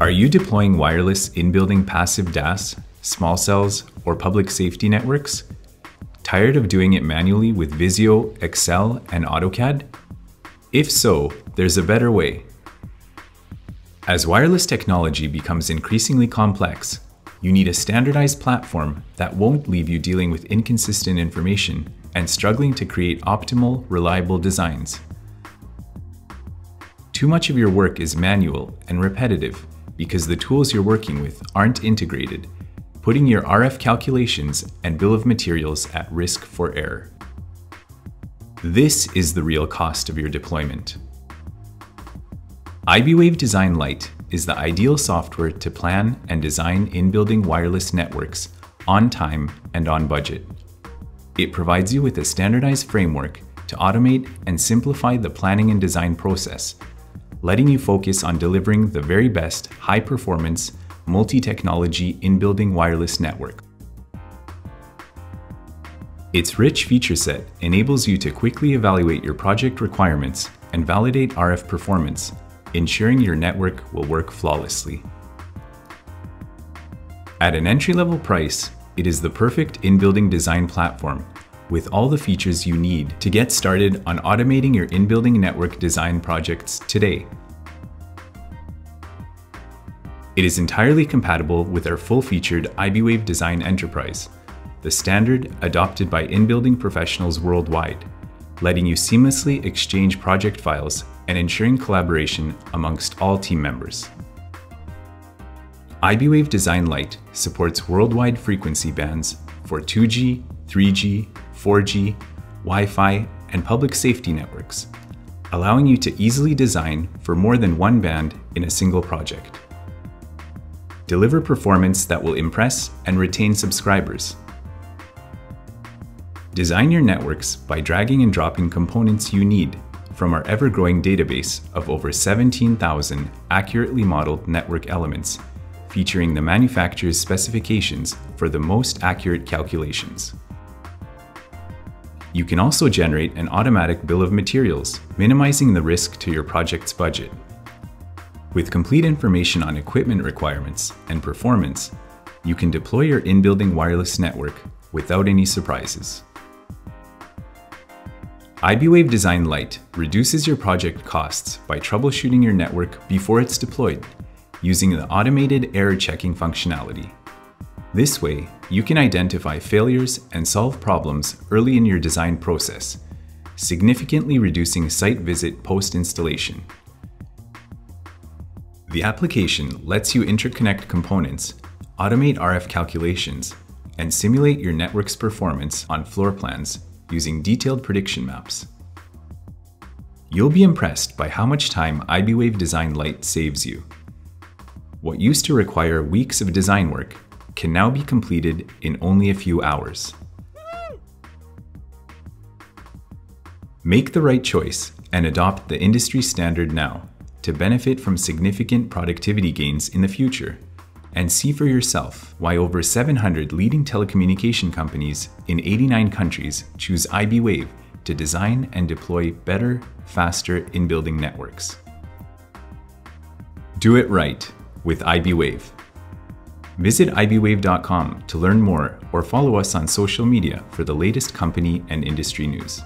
Are you deploying wireless in-building passive DAS, small cells, or public safety networks? Tired of doing it manually with Visio, Excel, and AutoCAD? If so, there's a better way. As wireless technology becomes increasingly complex, you need a standardized platform that won't leave you dealing with inconsistent information and struggling to create optimal, reliable designs. Too much of your work is manual and repetitive because the tools you're working with aren't integrated, putting your RF calculations and bill of materials at risk for error. This is the real cost of your deployment. iBwave Design Lite is the ideal software to plan and design in-building wireless networks on time and on budget. It provides you with a standardized framework to automate and simplify the planning and design process, letting you focus on delivering the very best high-performance, multi-technology in-building wireless network. Its rich feature set enables you to quickly evaluate your project requirements and validate RF performance, ensuring your network will work flawlessly. At an entry-level price, it is the perfect in-building design platform with all the features you need to get started on automating your in-building network design projects today. It is entirely compatible with our full-featured iBwave Design Enterprise, the standard adopted by in-building professionals worldwide, letting you seamlessly exchange project files and ensuring collaboration amongst all team members. iBwave Design Lite supports worldwide frequency bands for 2G, 3G, 4G, Wi-Fi, and public safety networks, allowing you to easily design for more than one band in a single project. Deliver performance that will impress and retain subscribers. Design your networks by dragging and dropping components you need from our ever-growing database of over 17,000 accurately modeled network elements, featuring the manufacturer's specifications for the most accurate calculations. You can also generate an automatic bill of materials, minimizing the risk to your project's budget. With complete information on equipment requirements and performance, you can deploy your in-building wireless network without any surprises. iBwave Design Lite reduces your project costs by troubleshooting your network before it's deployed, using the automated error checking functionality. This way, you can identify failures and solve problems early in your design process, significantly reducing site visit post-installation. The application lets you interconnect components, automate RF calculations, and simulate your network's performance on floor plans using detailed prediction maps. You'll be impressed by how much time iBwave Design Lite saves you. What used to require weeks of design work can now be completed in only a few hours. Make the right choice and adopt the industry standard now to benefit from significant productivity gains in the future, and see for yourself why over 700 leading telecommunication companies in 89 countries choose iBwave to design and deploy better, faster in-building networks. Do it right with iBwave. Visit iBwave.com to learn more or follow us on social media for the latest company and industry news.